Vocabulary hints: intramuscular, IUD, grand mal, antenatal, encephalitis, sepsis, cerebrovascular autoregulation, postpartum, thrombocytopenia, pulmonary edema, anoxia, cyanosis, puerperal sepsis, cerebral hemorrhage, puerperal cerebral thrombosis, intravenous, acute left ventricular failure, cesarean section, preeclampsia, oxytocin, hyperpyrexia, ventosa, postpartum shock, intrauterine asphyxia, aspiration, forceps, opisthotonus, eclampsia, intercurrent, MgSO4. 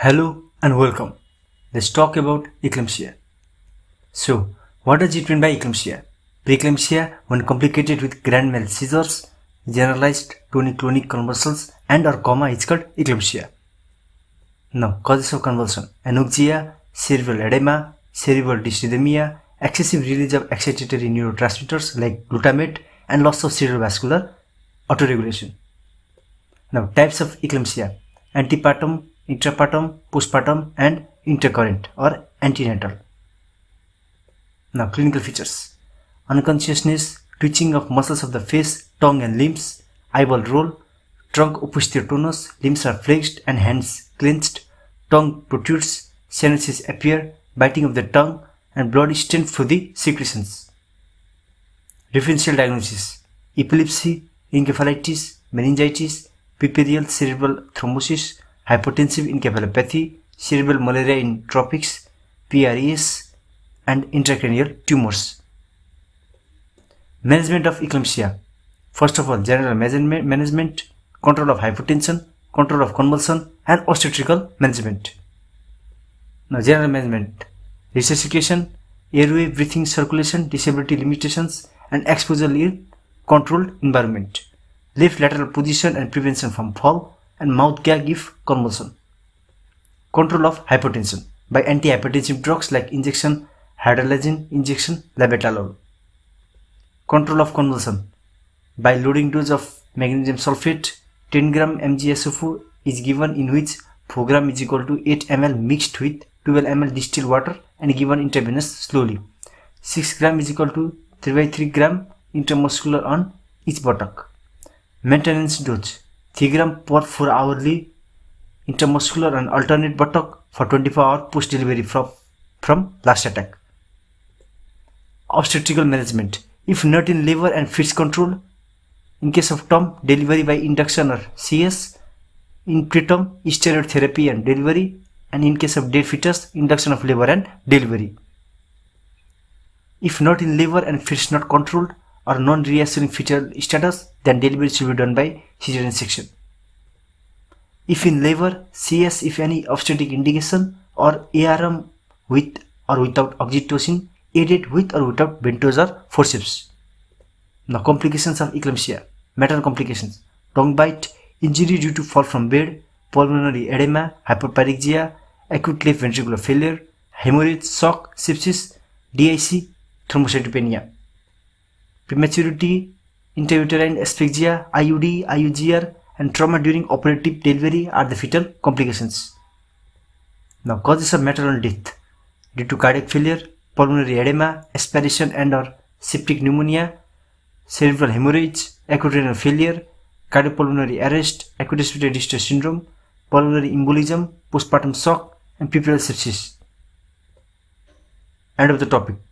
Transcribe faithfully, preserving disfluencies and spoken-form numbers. Hello and welcome. Let's talk about eclampsia. So, what is it meant by eclampsia? Preeclampsia, when complicated with grand mal seizures, generalized tonic-clonic convulsions and or coma, is called eclampsia. Now, causes of convulsion: anoxia, cerebral edema, cerebral dysrhythmia, excessive release of excitatory neurotransmitters like glutamate, and loss of cerebrovascular autoregulation. Now, types of eclampsia: antepartum, intrapartum, postpartum, and intercurrent or antenatal. Now, clinical features: unconsciousness, twitching of muscles of the face, tongue and limbs, eyeball roll, trunk opisthotonus, limbs are flexed and hands clenched, tongue protrudes, cyanosis appear, biting of the tongue, and blood is stained through the secretions. Differential diagnosis: epilepsy, encephalitis, meningitis, puerperal cerebral thrombosis, hypertensive encephalopathy, cerebral malaria in tropics, P R E S, and intracranial tumors. Management of eclampsia: first of all, general management, control of hypertension, control of convulsion, and obstetrical management. Now, general management: resuscitation, airway, breathing, circulation, disability limitations, and exposure in controlled environment, left lateral position and prevention from fall, and mouth gag if convulsion. Control of hypertension by antihypertensive drugs like injection, hydralazine injection, labetalol. Control of convulsion by loading dose of magnesium sulfate, ten gram M g S O four is given, in which four gram is equal to eight milliliters mixed with twelve milliliters distilled water and given intravenous slowly. six gram is equal to three by three gram intramuscular on each buttock. Maintenance dose: three gram per four hourly intramuscular and alternate buttock for twenty-four hours post delivery from, from last attack. Obstetrical management: if not in labor and fits control, in case of term, delivery by induction or C S, in preterm, steroid therapy and delivery, and in case of dead fetus, induction of labor and delivery. If not in labor and fits not controlled or non-reassuring fetal status, then delivery should be done by cesarean section. If in labor, C S if any obstetric indication, or A R M with or without oxytocin, aided with or without ventosa or forceps. Now, complications of eclampsia: maternal complications, tongue bite, injury due to fall from bed, pulmonary edema, hyperpyrexia, acute left ventricular failure, hemorrhage, shock, sepsis, D I C, thrombocytopenia, prematurity, intrauterine asphyxia, I U D, I U G R, and trauma during operative delivery are the fetal complications. Now, causes of maternal death due to cardiac failure, pulmonary edema, aspiration and or septic pneumonia, cerebral hemorrhage, acute renal failure, cardiopulmonary arrest, acute respiratory distress syndrome, pulmonary embolism, postpartum shock, and puerperal sepsis. End of the topic.